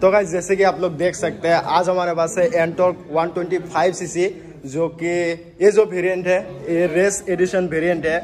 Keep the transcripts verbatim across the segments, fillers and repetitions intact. तो गाइस जैसे कि आप लोग देख सकते हैं आज हमारे पास है NTorq one twenty five CC, जो कि ये जो वेरिएंट है ये रेस एडिशन वेरिएंट है।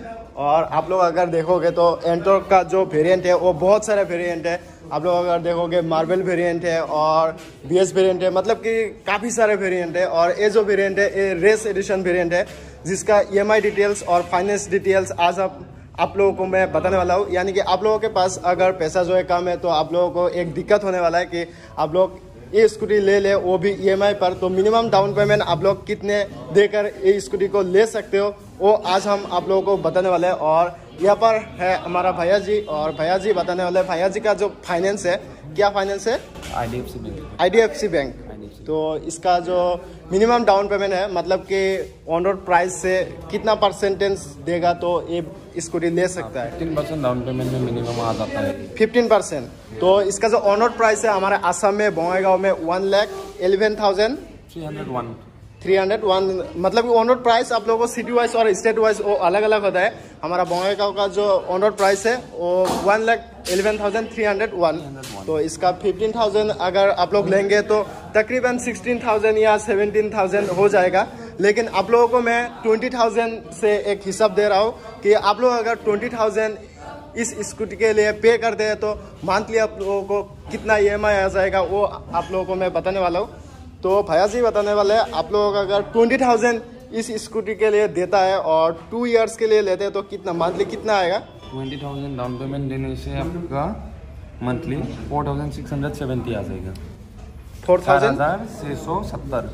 और आप लोग अगर देखोगे तो एनटॉर्क का जो वेरिएंट है वो बहुत सारे वेरिएंट है। आप लोग अगर देखोगे मार्बल वेरिएंट है और बीएस वेरिएंट है, मतलब कि काफ़ी सारे वेरिएंट है। और ये जो वेरिएंट है ये रेस एडिशन वेरिएंट है, जिसका ईएमआई डिटेल्स और फाइनेंस डिटेल्स आज आप आप लोगों को मैं बताने वाला हूँ। यानी कि आप लोगों के पास अगर पैसा जो है कम है तो आप लोगों को एक दिक्कत होने वाला है कि आप लोग ये स्कूटी ले ले वो भी ईएमआई पर, तो मिनिमम डाउन पेमेंट आप लोग कितने देकर ये स्कूटी को ले सकते हो वो आज हम आप लोगों को बताने वाले हैं। और यहाँ पर है हमारा भैया जी, और भैया जी बताने वाले भैया जी का जो फाइनेंस है, क्या फाइनेंस है? IDFC bank. आईडीएफसी बैंक, तो इसका जो मिनिमम डाउन पेमेंट है मतलब कि ऑन रोड प्राइस से कितना परसेंटेज देगा तो ये स्कूटी ले सकता है? फिफ्टीन परसेंट डाउन पेमेंट में मिनिमम आ जाता है, फिफ्टीन परसेंट। तो इसका जो ऑन रोड प्राइस है हमारे आसाम में बोंगाईगांव में one lakh eleven thousand three hundred one, मतलब ऑन रोड प्राइस आप लोगों को सिटी वाइज और स्टेट वाइज वो अलग अलग होता है। हमारा बोंगाईगांव का जो ऑन रोड प्राइस है वो one lakh eleven thousand three hundred one, तो इसका फिफ्टीन थाउजेंड अगर आप लोग लेंगे तो तकरीबन सिक्सटीन थाउजेंड या सेवेंटीन थाउजेंड हो जाएगा। लेकिन आप लोगों को मैं ट्वेंटी थाउजेंड से एक हिसाब दे रहा हूँ कि आप लोग अगर ट्वेंटी थाउजेंड इस स्कूटी के लिए पे करते हैं तो मंथली आप लोगों को कितना ई एम आई आ जाएगा वो आप लोगों को मैं बताने वाला हूँ। तो भैया जी बताने वाले हैं आप लोग अगर ट्वेंटी थाउजेंड इस स्कूटी के लिए देता है और टू इयर्स के लिए लेते हैं तो कितना मंथली कितना आएगा? ट्वेंटी थाउजेंड डाउन पेमेंट देने से आपका monthly four thousand six hundred seventy आ जाएगा। फोर थाउजेंड छः सौ सत्तर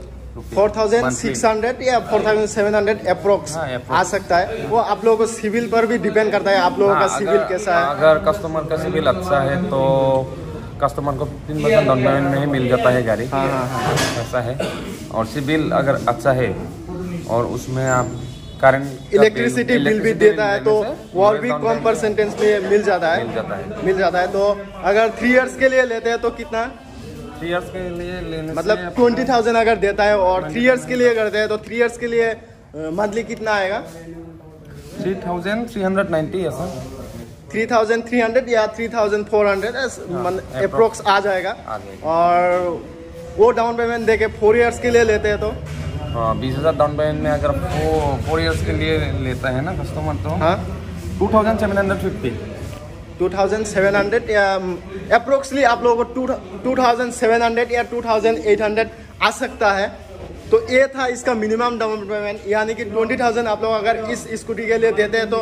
फोर थाउजेंड सिक्स हंड्रेड या four thousand seven hundred approx आ सकता है। वो आप लोगों को सिविल पर भी डिपेंड करता है, आप लोगों का सिविल कैसा है। अगर कस्टमर का सिविल अच्छा है तो कस्टमर को तीन परसेंट डाउन पेमेंट में ही मिल जाता है गाड़ी। हाँ हाँ हाँ ऐसा है। और सिविल अगर अच्छा है और उसमें आप करंट इलेक्ट्रिसिटी बिल भी देता है तो और भी कम परसेंटेज में मिल जाता है मिल जाता है मिल जाता है। तो अगर थ्री इयर्स के लिए लेते हैं तो कितना? थ्री इयर्स के लिए लेने मतलब ट्वेंटी थाउजेंड अगर देता है और थ्री इयर्स के लिए करते हैं तो थ्री इयर्स के लिए मंथली कितना आएगा? Three thousand three hundred ninety ऐसा थ्री थाउजेंड थ्री हंड्रेड या three thousand four hundred approx आ जाएगा। और वो डाउन पेमेंट देके फोर इयर्स के लिए लेते हैं तो हाँ बीस हज़ार डाउन पेमेंट में अगर वो फोर इयर्स के लिए लेता है ना कस्टमर तो हाँ two thousand seven hundred fifty two thousand seven hundred या अप्रोक्सली आप लोगों को टू थाउजेंड सेवन हंड्रेड या टू थाउजेंड एट हंड्रेड आ सकता है। तो ये था इसका मिनिमम डाउन पेमेंट, यानी कि ट्वेंटी थाउजेंड आप लोग अगर इस स्कूटी के लिए देते हैं तो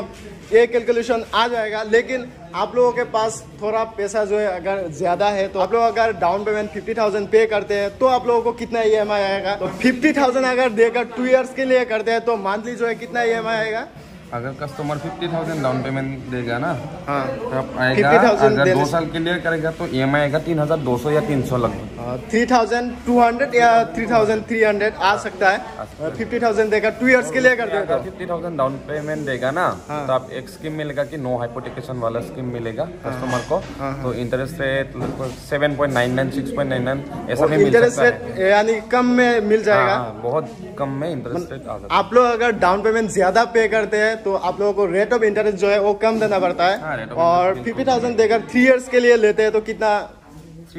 ये कैलकुलेशन आ जाएगा। लेकिन आप लोगों के पास थोड़ा पैसा जो है अगर ज़्यादा है तो आप लोग अगर डाउन पेमेंट फिफ्टी थाउजेंड पे करते हैं तो आप लोगों को कितना ई एम आई आएगा? तो फिफ्टी थाउजेंड अगर देकर टू इयर्स के लिए करते हैं तो मंथली जो है कितना ई एम आई आएगा? अगर customer fifty thousand down payment देगा ना हाँ तब आएगा। अगर दो साल के लिए करेगा तो ई एम आई आएगा तीन हज़ार दो सौ या तीन सौ लगभग थ्री थाउजेंड टू हंड्रेड या थ्री थाउजेंड थ्री हंड्रेड आ सकता है। फिफ्टी थाउजेंड देगा टू इयर्स के लिए कर देगा। फिफ्टी थाउजेंड डाउन पेमेंट देगा ना तो आप एक स्कीम मिलेगा कि नो हाइपोटेकेशन वाला स्कीम मिलेगा कस्टमर को, तो इंटरेस्ट रेट लगभग seven point nine nine six point nine nine ऐसा भी इंटरेस्ट रेट यानी कम में मिल जाएगा, बहुत कम में इंटरेस्ट रेट आ जाएगा। आप लोग अगर डाउन पेमेंट ज़्यादा पे करते हैं तो आप लोगों को रेट ऑफ इंटरेस्ट जो है वो कम देना पड़ता है। हाँ, और फिफ्टी थाउजेंड देकर थ्री इयर्स के लिए लेते हैं तो कितना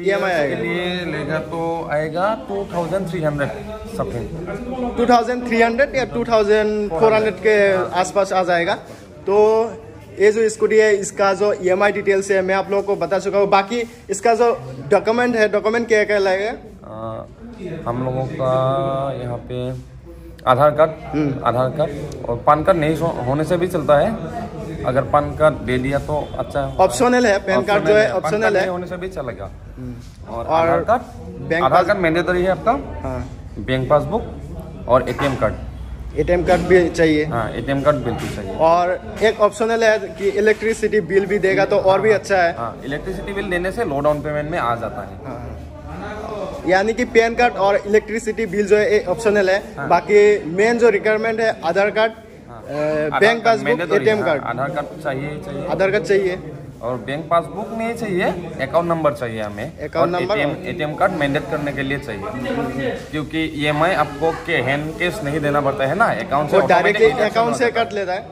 ई एम आई आएगा? के लिए लेगा तो आएगा two thousand three hundred something two thousand three hundred या टू थाउजेंड फोर हंड्रेड के आसपास आ जाएगा। तो ये जो स्कूटी है इसका जो ई एम आई डिटेल्स है मैं आप लोगों को बता चुका हूँ। बाकी इसका जो डॉक्यूमेंट है डॉक्यूमेंट क्या क्या लगेगा? हम लोगों का यहाँ पे आधार कार्ड आधार कार्ड और पैन कार्ड नहीं होने से भी चलता है, अगर पैन कार्ड दे लिया तो अच्छा ऑप्शनल है। पैन कार्ड जो है ऑप्शनल है, होने से भी चलेगा। और Aadhaar card Aadhaar card mandatory है आपका। हाँ बैंक पासबुक और एटीएम कार्ड एटीएम कार्ड भी चाहिए। हाँ एटीएम कार्ड बिल्कुल चाहिए। और एक ऑप्शनल है कि इलेक्ट्रिसिटी बिल भी देगा तो और भी अच्छा है। इलेक्ट्रिसिटी बिल देने से लो डाउन पेमेंट में आ जाता है, यानी कि पैन कार्ड और इलेक्ट्रिसिटी बिल जो है ऑप्शनल है। हाँ। बाकी मेन जो रिक्वायरमेंट है आधार कार्ड हाँ। Bank passbook ATM card. Aadhaar card चाहिए चाहिए आधार कार्ड चाहिए और बैंक पासबुक नहीं चाहिए, अकाउंट नंबर चाहिए हमें। Account number ATM card mandate करने के लिए चाहिए, क्योंकि ईएमआई आपको के हैंड कैश नहीं देना पड़ता है ना, अकाउंट से डायरेक्टली अकाउंट से कट लेता है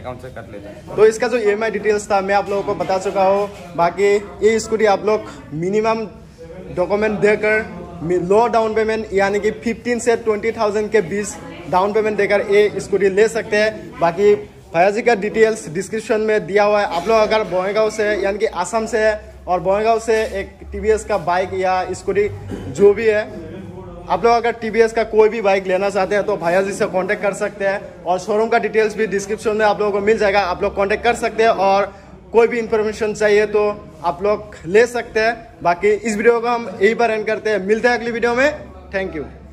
अकाउंट से कट लेते हैं। तो इसका जो ईएमआई डिटेल्स था मैं आप लोगों को बता चुका हूँ। बाकी ये स्कूटी आप लोग मिनिमम डॉक्यूमेंट देकर लो डाउन पेमेंट यानी कि फिफ्टीन से ट्वेंटी थाउजेंड के बीच डाउन पेमेंट देकर ये स्कूटी ले सकते हैं। बाकी भैया जी का डिटेल्स डिस्क्रिप्शन में दिया हुआ है। आप लोग अगर बोंगाओ से यानी कि आसाम से और बोंगाओ से एक टीवीएस का बाइक या स्कूटी जो भी है, आप लोग अगर टीवीएस का कोई भी बाइक लेना चाहते हैं तो भैया जी से कांटेक्ट कर सकते हैं और शोरूम का डिटेल्स भी डिस्क्रिप्शन में आप लोगों को मिल जाएगा। आप लोग कांटेक्ट कर सकते हैं और कोई भी इन्फॉर्मेशन चाहिए तो आप लोग ले सकते हैं। बाकी इस वीडियो को हम यहीं पर एंड करते हैं, मिलते हैं अगली वीडियो में। Thank you.